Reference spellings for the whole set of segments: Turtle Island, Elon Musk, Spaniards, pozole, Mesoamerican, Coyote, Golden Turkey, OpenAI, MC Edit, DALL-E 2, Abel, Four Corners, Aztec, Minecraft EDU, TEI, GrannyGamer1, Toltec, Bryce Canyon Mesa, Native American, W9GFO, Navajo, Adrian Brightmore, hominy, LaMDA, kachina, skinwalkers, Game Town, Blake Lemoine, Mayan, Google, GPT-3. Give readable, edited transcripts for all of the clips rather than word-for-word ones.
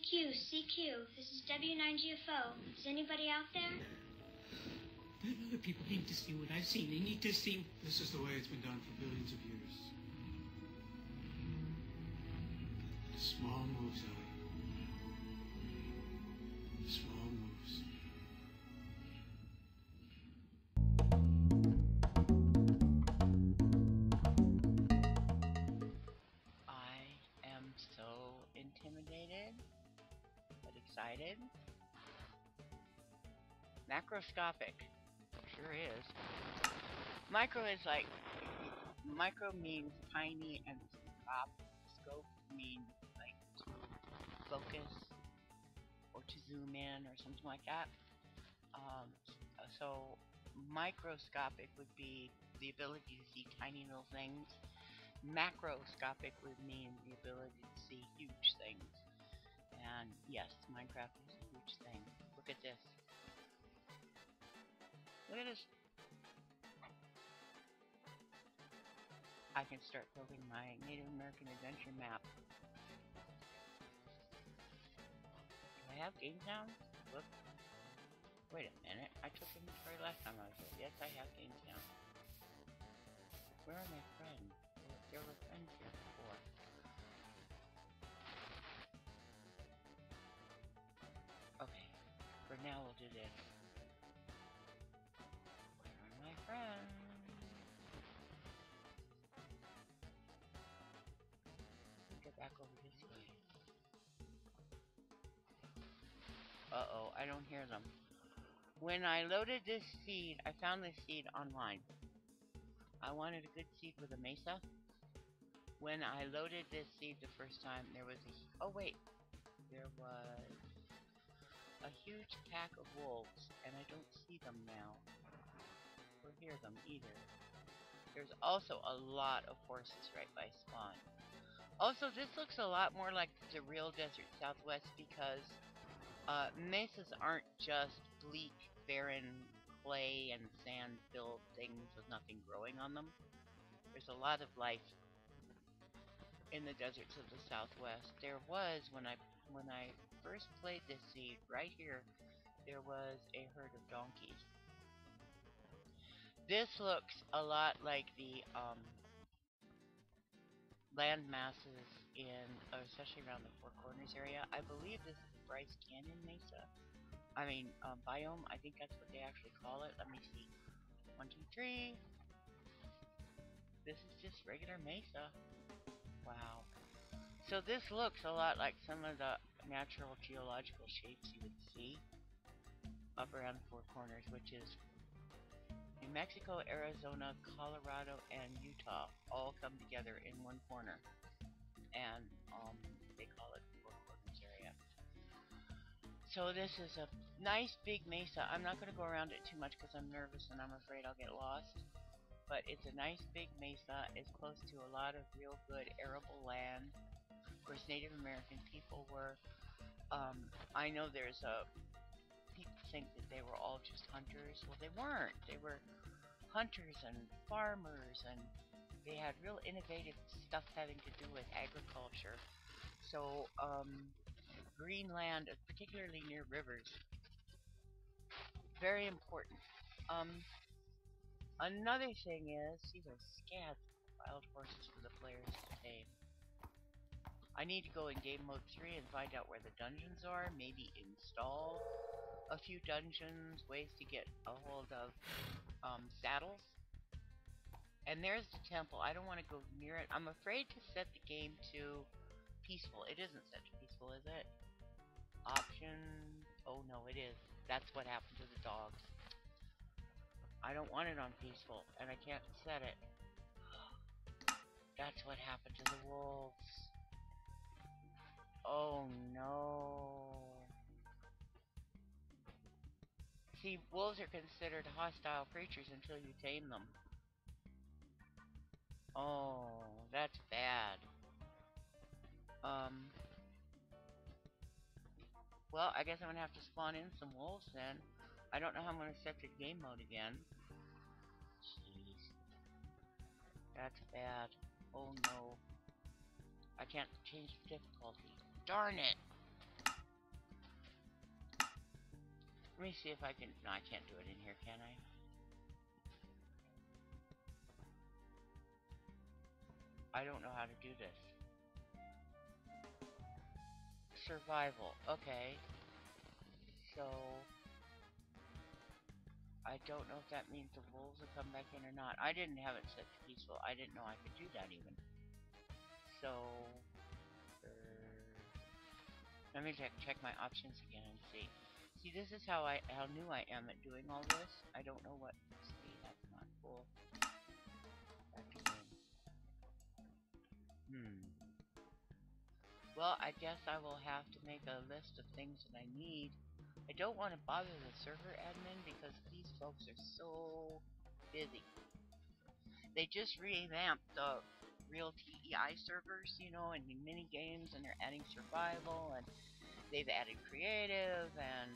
CQ, CQ, this is W9GFO. Is anybody out there? Other people need to see what I've seen. They need to see... This is the way it's been done for billions of years. The small moves, Ellie. The small moves. I am so intimidated, but excited. Macroscopic. Sure is. Micro is like, micro means tiny and scope means like focus or to zoom in or something like that. So microscopic would be the ability to see tiny little things. Macroscopic would mean the ability to see huge things. And yes, Minecraft is a huge thing. Look at this. Look at this. I can start building my Native American adventure map. Do I have Game Town? Look. Wait a minute. I took inventory last time I was here. Yes, I have Game Town. Where are my friends? There were friends here before. Okay. For now, we'll do this. My friend. Get back over this way. Uh-oh, I don't hear them. When I loaded this seed, I found this seed online. I wanted a good seed with a mesa. When I loaded this seed the first time, there was a... Oh, wait. There was a huge pack of wolves, and I don't see them now. Or hear them either. There's also a lot of horses right by spawn. Also, this looks a lot more like the real desert Southwest because mesas aren't just bleak, barren clay and sand-filled things with nothing growing on them. There's a lot of life in the deserts of the Southwest. There was when I first played this seed right here. There was a herd of donkeys. This looks a lot like the land masses in, especially around the Four Corners area. I believe this is Bryce Canyon Mesa. I mean, biome, I think that's what they actually call it. Let me see. 1, 2, 3. This is just regular mesa. Wow. So this looks a lot like some of the natural geological shapes you would see up around Four Corners, which is New Mexico, Arizona, Colorado, and Utah all come together in one corner, and they call it the Four Corners area. So this is a nice big mesa. I'm not going to go around it too much because I'm nervous and I'm afraid I'll get lost, but it's a nice big mesa. It's close to a lot of real good arable land. Of course, Native American people were, I know there's a... People think that they were all just hunters. Well, they weren't. They were hunters and farmers, and they had real innovative stuff having to do with agriculture. So, green land, particularly near rivers, very important. Another thing is, these are scads of wild horses for the players to tame. I need to go in game mode 3 and find out where the dungeons are, maybe install a few dungeons, ways to get a hold of saddles. And there's the temple. I don't want to go near it. I'm afraid to set the game to peaceful. It isn't set to peaceful, is it? Option. Oh no, it is. That's what happened to the dogs. I don't want it on peaceful, and I can't set it. That's what happened to the wolves. Oh no. See, wolves are considered hostile creatures until you tame them. Oh, that's bad. Well, I guess I'm gonna have to spawn in some wolves then. I don't know how I'm gonna set the game mode again. Jeez. That's bad. Oh no. I can't change the difficulty. Darn it! Let me see if I can... No, I can't do it in here, can I? I don't know how to do this. Survival. Okay. So... I don't know if that means the wolves will come back in or not. I didn't have it set to peaceful. I didn't know I could do that even. So... let me check my options again and see. See, this is how new I am at doing all this. I don't know what. See, that's not cool. Well, I guess I will have to make a list of things that I need. I don't want to bother the server admin because these folks are so busy. They just revamped the real TEI servers, you know, and the mini games, and they're adding survival, and they've added creative, and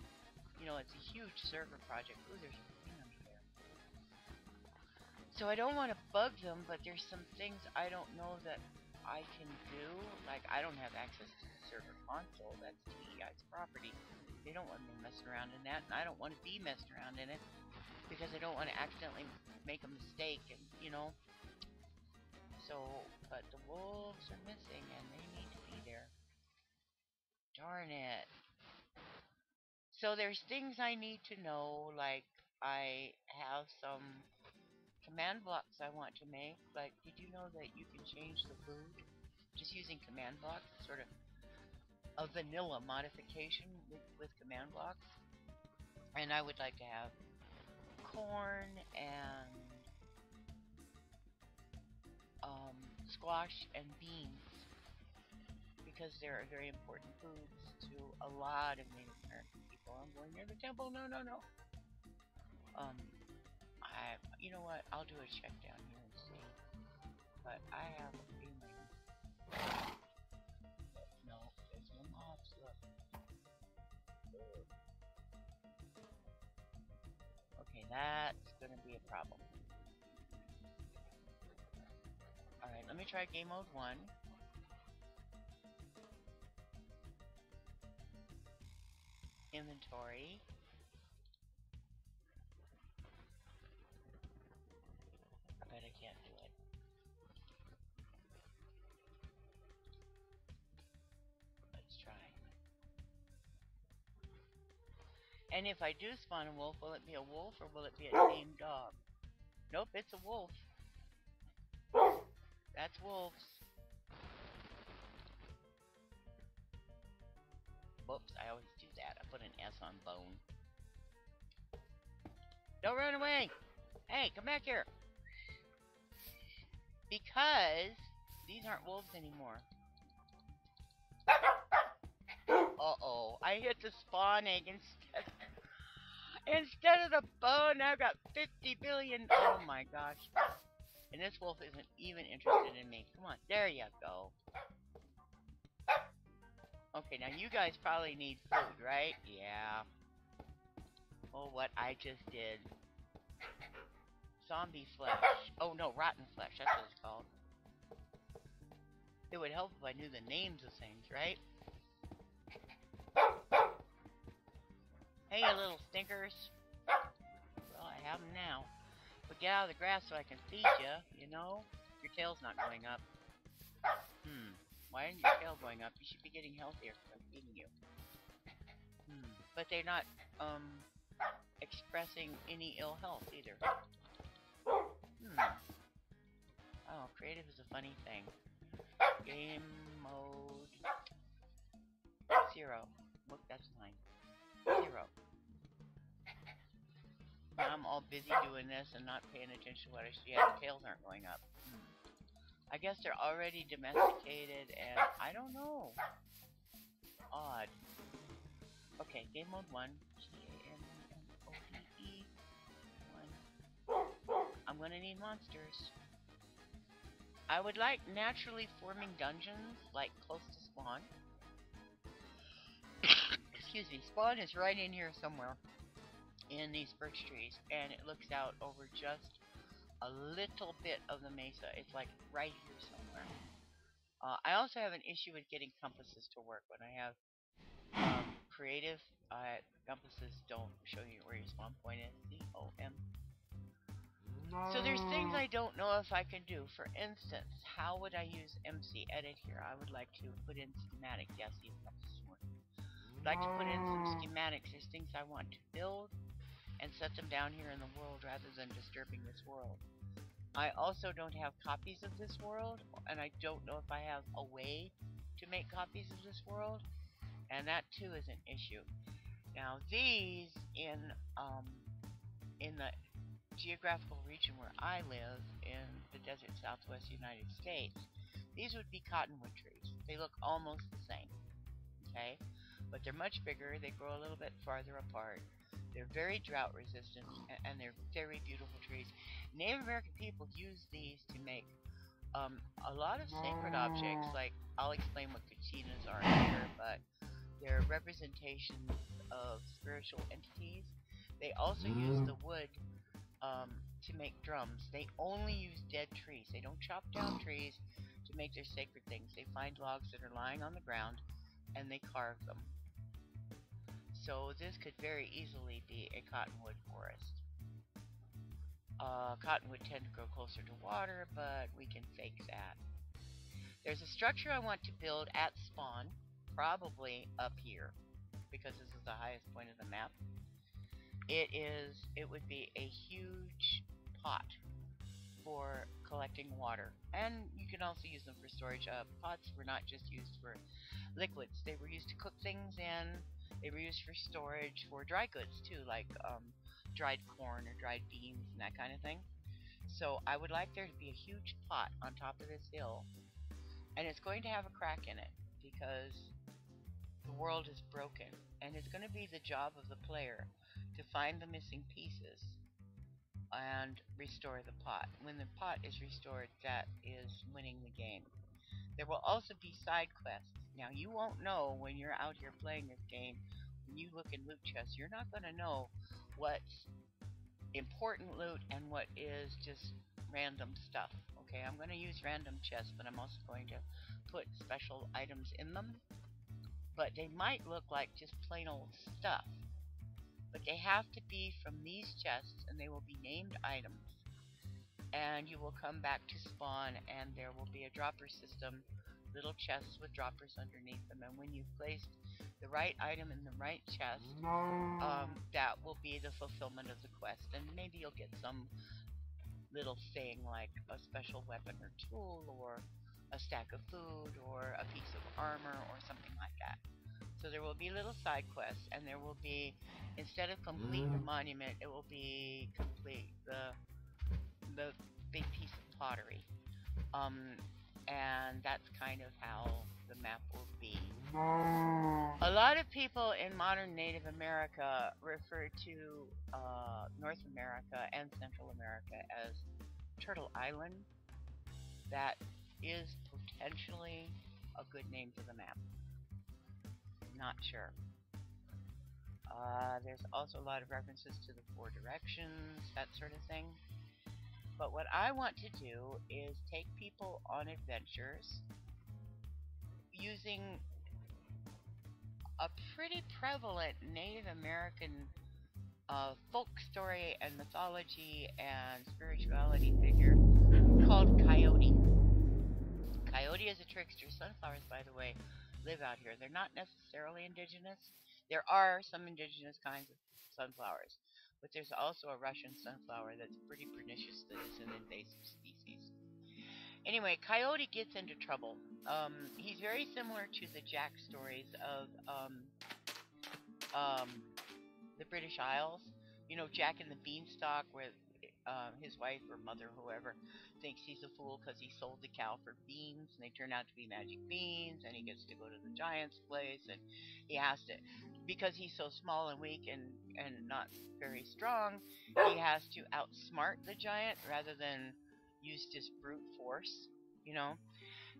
you know, it's a huge server project. Ooh, there's a there. So I don't want to bug them, but there's some things I don't know that I can do. Like, I don't have access to the server console. That's TEI's property. They don't want me messing around in that, and I don't want to be messing around in it because I don't want to accidentally make a mistake, and you know. So, but the wolves are missing, and they need to be there. Darn it. So there's things I need to know, like I have some command blocks I want to make. Like, did you know that you can change the food just using command blocks? It's sort of a vanilla modification with command blocks. And I would like to have corn and squash and beans, because they are very important foods to a lot of Native American people. I'm going near the temple. No, no, no. You know what? I'll do a check down here and see. But I have a feeling that no, there's no mobs left. Okay, that's gonna be a problem. All right, let me try game mode 1. Inventory. I bet I can't do it. Let's try. And if I do spawn a wolf, will it be a wolf or will it be a tame dog? Nope, it's a wolf. That's wolves. Whoops, I always do that. I put an S on bone. Don't run away! Hey, come back here! Because these aren't wolves anymore. Uh-oh, I hit the spawn egg instead of the bone. I've got 50 billion. Oh my gosh. And this wolf isn't even interested in me. Come on, there you go. Okay, now you guys probably need food, right? Yeah. Oh, what I just did. Zombie flesh. Oh no, rotten flesh, that's what it's called. It would help if I knew the names of things, right? Hey, you little stinkers. Well, I have them now. But get out of the grass so I can feed you, you know? Your tail's not going up. Why isn't your tail going up? You should be getting healthier because I'm feeding you. But they're not, expressing any ill health either. Oh, creative is a funny thing. Game mode... 0. Look, that's mine. 0. Now I'm all busy doing this and not paying attention to what I should. Yeah, the tails aren't going up. I guess they're already domesticated and I don't know. Odd. Okay, game mode 1. G-A-M-M-O-P-E 1. I'm gonna need monsters. I would like naturally forming dungeons, like close to spawn. Excuse me, spawn is right in here somewhere. In these birch trees, and it looks out over just a little bit of the mesa. It's like right here somewhere. I also have an issue with getting compasses to work when I have creative. Compasses don't show you where your spawn point is. C-O-M. No. So there's things I don't know if I can do. For instance, how would I use MC Edit here? I would like to put in schematics. Yes, even that's a sword. I'd like to put in some schematics. There's things I want to build and set them down here in the world rather than disturbing this world. I also don't have copies of this world, and I don't know if I have a way to make copies of this world, and that too is an issue. Now these in the geographical region where I live in the desert southwest United States, these would be cottonwood trees. They look almost the same, okay, but they're much bigger. They grow a little bit farther apart. They're very drought resistant, and they're very beautiful trees. Native American people use these to make a lot of sacred objects. Like, I'll explain what kachinas are later, but they're representations of spiritual entities. They also use the wood to make drums. They only use dead trees. They don't chop down trees to make their sacred things. They find logs that are lying on the ground, and they carve them. So this could very easily be a cottonwood forest. Cottonwood tend to grow closer to water, but we can fake that. There's a structure I want to build at spawn, probably up here, because this is the highest point of the map. It would be a huge pot for collecting water, and you can also use them for storage. Pots were not just used for liquids; they were used to cook things in. They were used for storage for dry goods too, like dried corn or dried beans and that kind of thing. So I would like there to be a huge pot on top of this hill, and it's going to have a crack in it because the world is broken, and it's going to be the job of the player to find the missing pieces and restore the pot. When the pot is restored, that is winning the game. There will also be side quests. Now, you won't know when you're out here playing this game. When you look in loot chests, you're not going to know what's important loot and what is just random stuff. Okay, I'm going to use random chests, but I'm also going to put special items in them. But they might look like just plain old stuff. But they have to be from these chests, and they will be named items. And you will come back to spawn, and there will be a dropper system, little chests with droppers underneath them, and when you've placed the right item in the right chest, that will be the fulfillment of the quest, and maybe you'll get some little thing like a special weapon or tool, or a stack of food, or a piece of armor, or something like that. So there will be little side quests, and there will be, instead of complete the monument, it will be complete the big piece of pottery, and that's kind of how the map will be. A lot of people in modern Native America refer to North America and Central America as Turtle Island. That is potentially a good name for the map. Not sure. There's also a lot of references to the four directions, that sort of thing. But what I want to do is take people on adventures using a pretty prevalent Native American folk story and mythology and spirituality figure called Coyote. Coyote is a trickster. Sunflowers, by the way, live out here. They're not necessarily indigenous. There are some indigenous kinds of sunflowers, but there's also a Russian sunflower that's pretty pernicious that is an invasive species. Anyway, Coyote gets into trouble. He's very similar to the Jack stories of the British Isles. You know, Jack and the Beanstalk, where his wife or mother, whoever, thinks he's a fool because he sold the cow for beans, and they turn out to be magic beans, and he gets to go to the giant's place, and he has to, because he's so small and weak and not very strong, he has to outsmart the giant rather than use just brute force, you know.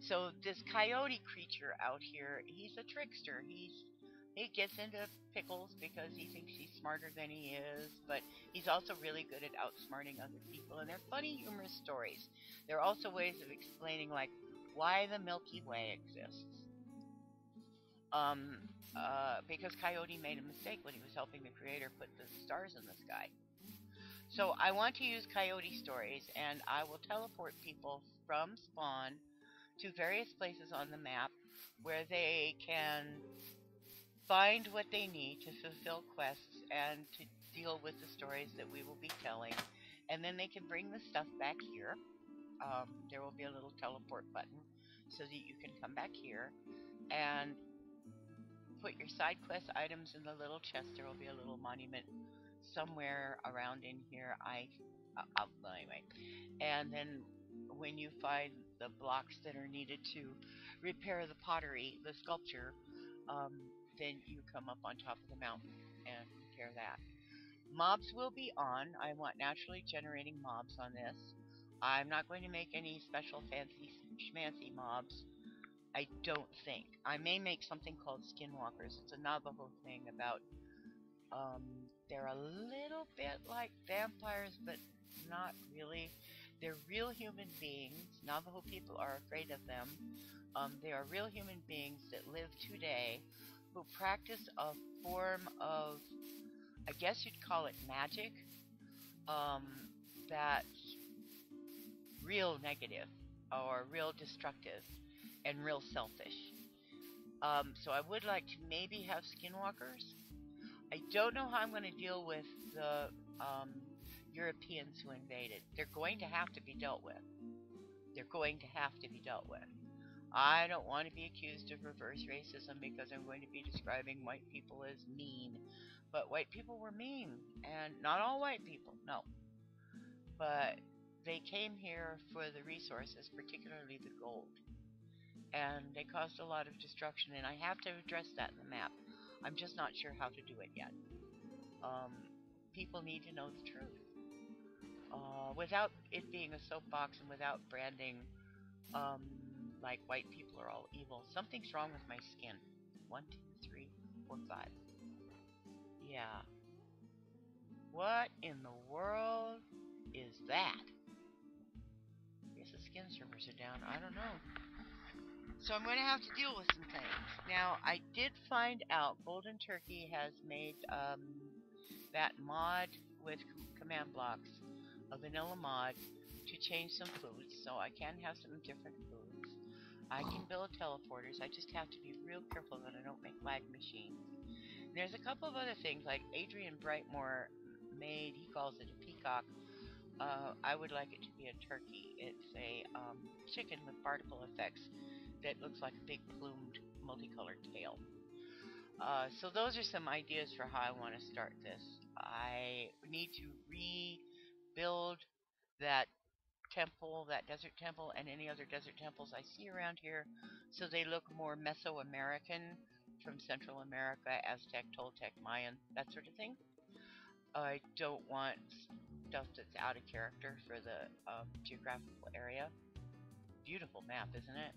So this Coyote creature out here, he's a trickster. He gets into pickles because he thinks he's smarter than he is, but he's also really good at outsmarting other people. And they're funny, humorous stories. There are also ways of explaining, like, why the Milky Way exists. because Coyote made a mistake when he was helping the creator put the stars in the sky. So I want to use Coyote stories, and I will teleport people from spawn to various places on the map where they can find what they need to fulfill quests and to deal with the stories that we will be telling. And then they can bring the stuff back here. There will be a little teleport button so that you can come back here and put your side quest items in the little chest. There will be a little monument somewhere around in here. Anyway. And then when you find the blocks that are needed to repair the pottery, the sculpture, then you come up on top of the mountain and repair that. Mobs will be on. I want naturally generating mobs on this. I'm not going to make any special fancy schmancy mobs, I don't think. I may make something called skinwalkers. It's a Navajo thing about, they're a little bit like vampires, but not really. They're real human beings. Navajo people are afraid of them. They are real human beings that live today who practice a form of, I guess you'd call it magic, that's real negative or real destructive and real selfish. So I would like to maybe have skinwalkers. I don't know how I'm going to deal with the Europeans who invaded. They're going to have to be dealt with. They're going to have to be dealt with. I don't want to be accused of reverse racism because I'm going to be describing white people as mean. But white people were mean, and not all white people, no. But they came here for the resources, particularly the gold. And they caused a lot of destruction, and I have to address that in the map. I'm just not sure how to do it yet. People need to know the truth. Without it being a soapbox and without branding, like white people are all evil. Something's wrong with my skin. 1, 2, 3, 4, 5. Yeah. What in the world is that? I guess the skin servers are down. I don't know. So I'm going to have to deal with some things. Now, I did find out Golden Turkey has made that mod with command blocks, a vanilla mod, to change some foods. So I can have some different foods. I can build teleporters. I just have to be real careful that I don't make lag machines. And there's a couple of other things, like Adrian Brightmore made, he calls it a peacock. I would like it to be a turkey. It's a chicken with particle effects that looks like a big plumed multicolored tail. So those are some ideas for how I want to start this. I need to rebuild that temple, that desert temple, and any other desert temples I see around here, so they look more Mesoamerican, from Central America, Aztec, Toltec, Mayan, that sort of thing. I don't want stuff that's out of character for the geographical area. Beautiful map, isn't it?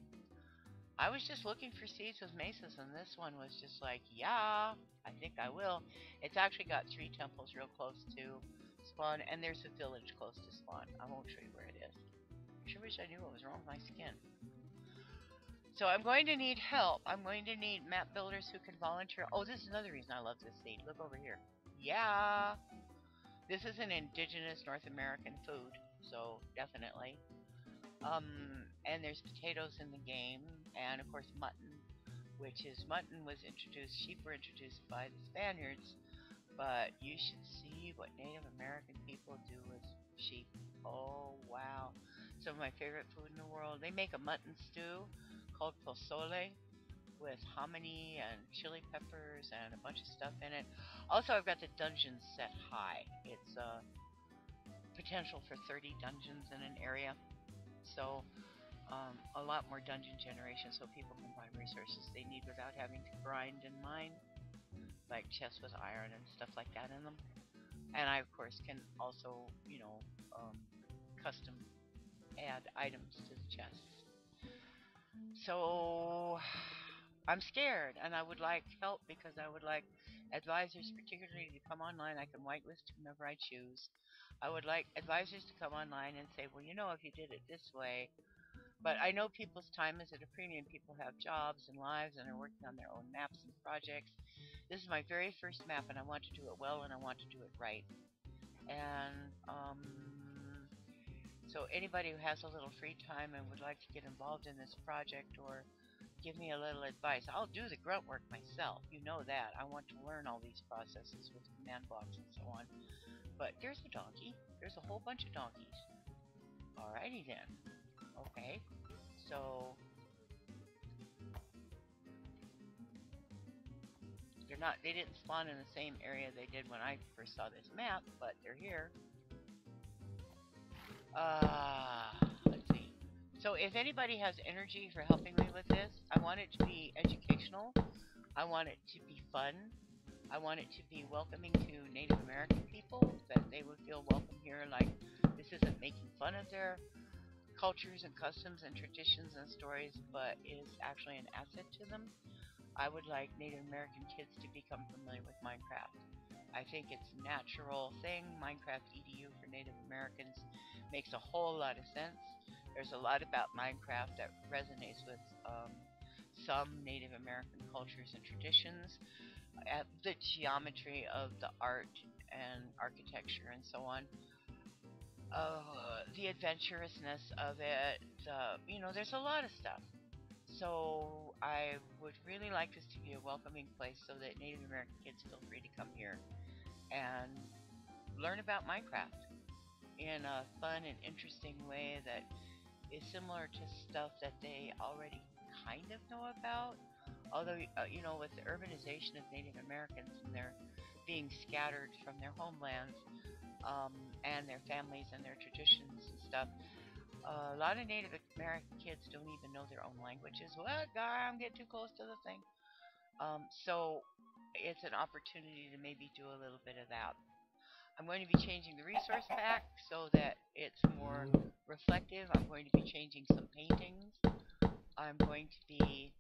I was just looking for seeds with mesas, and this one was just like, yeah, I think I will. It's actually got 3 temples real close to spawn, and there's a village close to spawn. I won't show you where it is. I sure wish I knew what was wrong with my skin. So I'm going to need help. I'm going to need map builders who can volunteer. Oh, this is another reason I love this seed. Look over here. Yeah. This is an indigenous North American food, so definitely. And there's potatoes in the game, and of course mutton, which is, mutton was introduced, sheep were introduced by the Spaniards, but you should see what Native American people do with sheep. Oh wow. Some of my favorite food in the world. They make a mutton stew called pozole with hominy and chili peppers and a bunch of stuff in it. Also, I've got the dungeons set high. It's potential for 30 dungeons in an area. So a lot more dungeon generation, so people can find resources they need without having to grind and mine, like chests with iron and stuff like that in them. And I, of course, can also, you know, custom add items to the chests. So I'm scared, and I would like help, because I would like advisors particularly to come online. I can whitelist whomever I choose. I would like advisors to come online and say, well, you know, if you did it this way, But I know people's time is at a premium. People have jobs and lives and are working on their own maps and projects. This is my very first map, and I want to do it well, and I want to do it right. And so anybody who has a little free time and would like to get involved in this project or give me a little advice, I'll do the grunt work myself. You know that. I want to learn all these processes with command blocks and so on. But there's a donkey. There's a whole bunch of donkeys. Alrighty then. Okay, so they're not, they didn't spawn in the same area they did when I first saw this map, but they're here. Let's see. So if anybody has energy for helping me with this, I want it to be educational. I want it to be fun. I want it to be welcoming to Native American people, that they would feel welcome here, like this isn't making fun of their cultures and customs and traditions and stories, but is actually an asset to them. I would like Native American kids to become familiar with Minecraft. I think it's a natural thing. Minecraft EDU for Native Americans makes a whole lot of sense. There's a lot about Minecraft that resonates with some Native American cultures and traditions. The geometry of the art and architecture and so on. The adventurousness of it, you know, there's a lot of stuff. So I would really like this to be a welcoming place so that Native American kids feel free to come here and learn about Minecraft in a fun and interesting way that is similar to stuff that they already kind of know about. Although, you know, with the urbanization of Native Americans and their being scattered from their homelands, and their families and their traditions and stuff. A lot of Native American kids don't even know their own languages. Well, God, I'm getting too close to the thing. So it's an opportunity to maybe do a little bit of that. I'm going to be changing the resource pack so that it's more reflective. I'm going to be changing some paintings. I'm going to be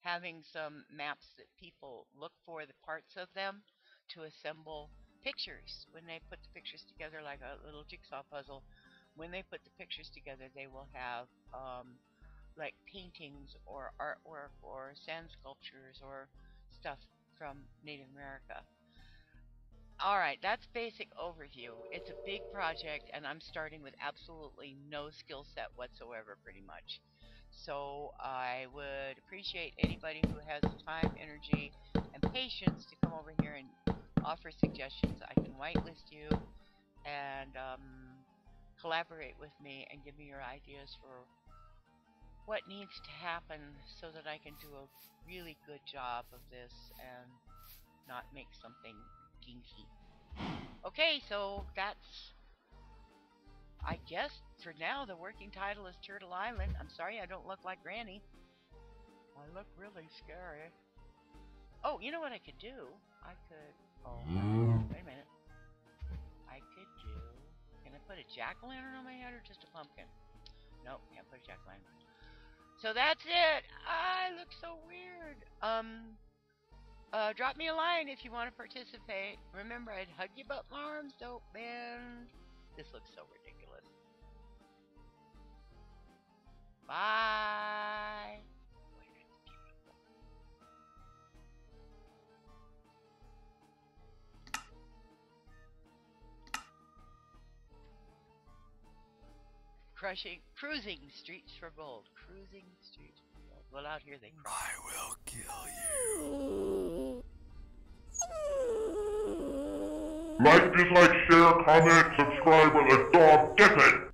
having some maps that people look for the parts of them to assemble pictures. When they put the pictures together, like a little jigsaw puzzle, when they put the pictures together, they will have like paintings or artwork or sand sculptures or stuff from Native America. Alright, that's basic overview. It's a big project, and I'm starting with absolutely no skill set whatsoever, pretty much. So I would appreciate anybody who has time, energy, and patience to come over here and offer suggestions. I can whitelist you and collaborate with me and give me your ideas for what needs to happen so that I can do a really good job of this and not make something ginky. Okay, so that's, I guess, for now, the working title is Turtle Island. I'm sorry I don't look like Granny. I look really scary. Oh, you know what I could do? I could... Oh, wait a minute. I could do... Can I put a jack-o'-lantern on my head or just a pumpkin? Nope, can't put a jack-o'-lantern. So that's it! I look so weird! Drop me a line if you want to participate. Remember, I'd hug you, but my arms don't bend. This looks so ridiculous. Bye! Cruising streets for gold. Cruising streets for gold. Well, out here they cry. I will kill you. Like, dislike, share, comment, subscribe, or the dog gets it!